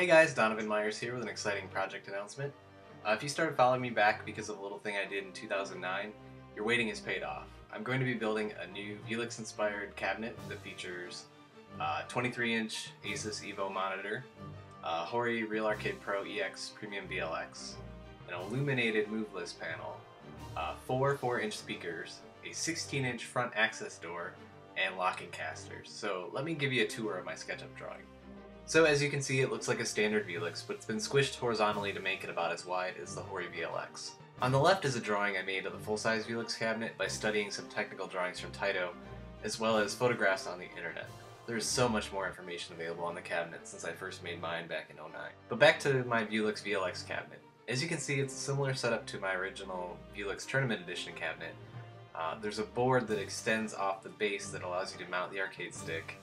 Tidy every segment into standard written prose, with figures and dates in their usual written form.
Hey guys, Donovan Myers here with an exciting project announcement. If you started following me back because of a little thing I did in 2009, your waiting is paid off. I'm going to be building a new Vewlix-inspired cabinet that features 23-inch Asus Evo monitor, Hori Real Arcade Pro EX Premium VLX, an illuminated moveless panel, four 4-inch speakers, a 16-inch front access door, and locking casters. So let me give you a tour of my SketchUp drawing. So as you can see, it looks like a standard Vewlix, but it's been squished horizontally to make it about as wide as the Hori VLX. On the left is a drawing I made of the full-size Vewlix cabinet by studying some technical drawings from Taito, as well as photographs on the internet. There is so much more information available on the cabinet since I first made mine back in 2009. But back to my Vewlix VLX cabinet. As you can see, it's a similar setup to my original Vewlix Tournament Edition cabinet. There's a board that extends off the base that allows you to mount the arcade stick,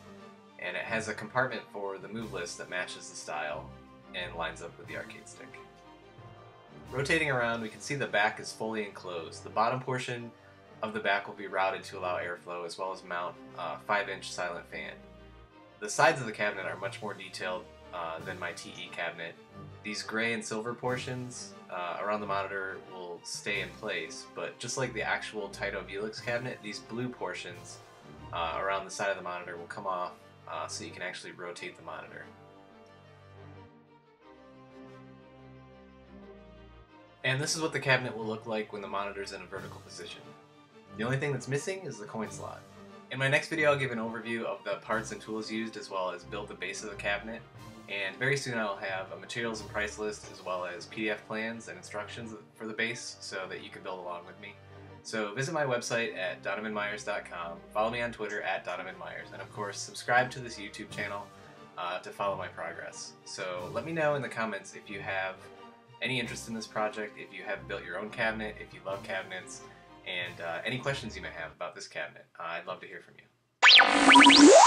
and it has a compartment for the move list that matches the style and lines up with the arcade stick. Rotating around, we can see the back is fully enclosed. The bottom portion of the back will be routed to allow airflow, as well as mount a 5-inch silent fan. The sides of the cabinet are much more detailed than my TE cabinet. These gray and silver portions around the monitor will stay in place, but just like the actual Taito Vewlix cabinet, these blue portions around the side of the monitor will come off, so you can actually rotate the monitor. And this is what the cabinet will look like when the monitor's in a vertical position. The only thing that's missing is the coin slot. In my next video I'll give an overview of the parts and tools used, as well as build the base of the cabinet, and very soon I'll have a materials and price list, as well as PDF plans and instructions for the base so that you can build along with me. So visit my website at DonovanMyers.com, follow me on Twitter at DonovanMyers, and of course subscribe to this YouTube channel to follow my progress. So let me know in the comments if you have any interest in this project, if you have built your own cabinet, if you love cabinets, and any questions you may have about this cabinet. I'd love to hear from you.